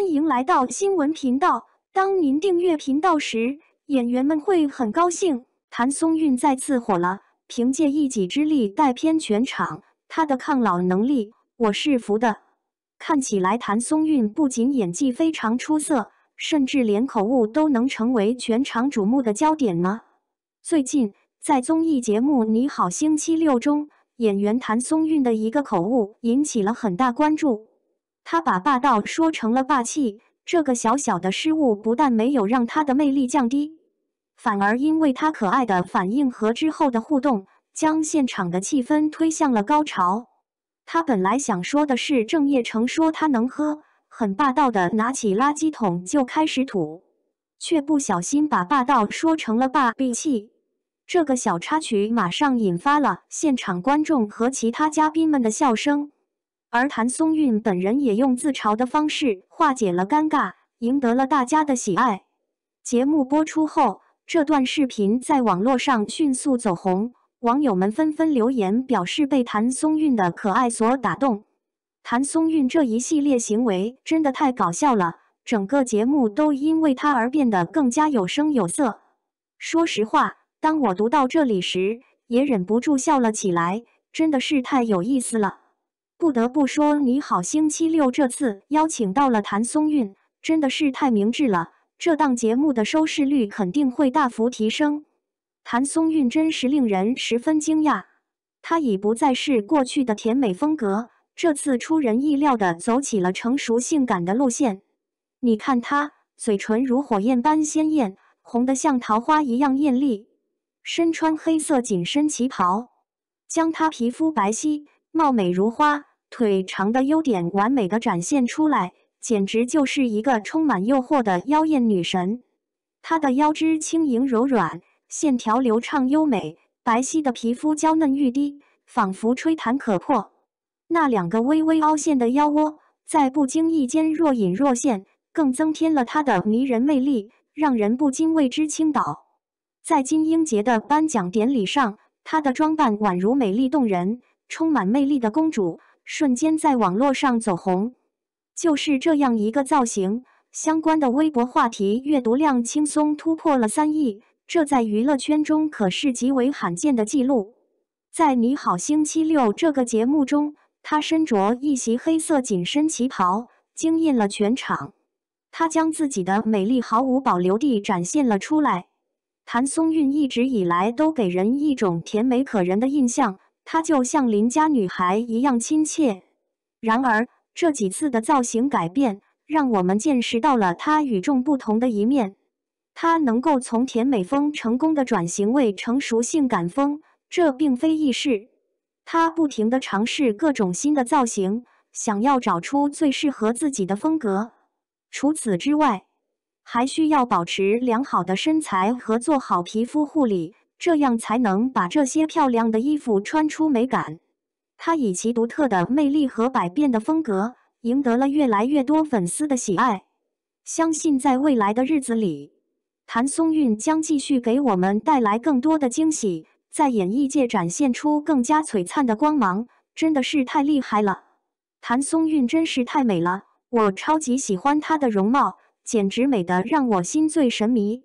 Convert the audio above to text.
欢迎来到新闻频道。当您订阅频道时，演员们会很高兴。谭松韵再次火了，凭借一己之力带偏全场，她的抗老能力我是服的。看起来谭松韵不仅演技非常出色，甚至连口误都能成为全场瞩目的焦点呢。最近在综艺节目《你好星期六》中，演员谭松韵的一个口误引起了很大关注。 他把霸道说成了霸气，这个小小的失误不但没有让他的魅力降低，反而因为他可爱的反应和之后的互动，将现场的气氛推向了高潮。他本来想说的是郑业成说他能喝，很霸道的拿起垃圾桶就开始吐，却不小心把霸道说成了霸气。这个小插曲马上引发了现场观众和其他嘉宾们的笑声。 而谭松韵本人也用自嘲的方式化解了尴尬，赢得了大家的喜爱。节目播出后，这段视频在网络上迅速走红，网友们纷纷留言表示被谭松韵的可爱所打动。谭松韵这一系列行为真的太搞笑了，整个节目都因为她而变得更加有声有色。说实话，当我读到这里时，也忍不住笑了起来，真的是太有意思了。 不得不说，《你好星期六》这次邀请到了谭松韵，真的是太明智了。这档节目的收视率肯定会大幅提升。谭松韵真是令人十分惊讶，她已不再是过去的甜美风格，这次出人意料地走起了成熟性感的路线。你看她，嘴唇如火焰般鲜艳，红得像桃花一样艳丽，身穿黑色紧身旗袍，将她皮肤白皙、貌美如花。 腿长的优点完美的展现出来，简直就是一个充满诱惑的妖艳女神。她的腰肢轻盈柔软，线条流畅优美，白皙的皮肤娇嫩欲滴，仿佛吹弹可破。那两个微微凹陷的腰窝，在不经意间若隐若现，更增添了她的迷人魅力，让人不禁为之倾倒。在金鹰节的颁奖典礼上，她的装扮宛如美丽动人、充满魅力的公主。 瞬间在网络上走红，就是这样一个造型，相关的微博话题阅读量轻松突破了3亿，这在娱乐圈中可是极为罕见的记录。在《你好星期六》这个节目中，她身着一袭黑色紧身旗袍，惊艳了全场。她将自己的美丽毫无保留地展现了出来。谭松韵一直以来都给人一种甜美可人的印象。 她就像邻家女孩一样亲切，然而这几次的造型改变，让我们见识到了她与众不同的一面。她能够从甜美风成功的转型为成熟性感风，这并非易事。她不停地尝试各种新的造型，想要找出最适合自己的风格。除此之外，还需要保持良好的身材和做好皮肤护理。 这样才能把这些漂亮的衣服穿出美感。她以其独特的魅力和百变的风格，赢得了越来越多粉丝的喜爱。相信在未来的日子里，谭松韵将继续给我们带来更多的惊喜，在演艺界展现出更加璀璨的光芒。真的是太厉害了！谭松韵真是太美了，我超级喜欢她的容貌，简直美得让我心醉神迷。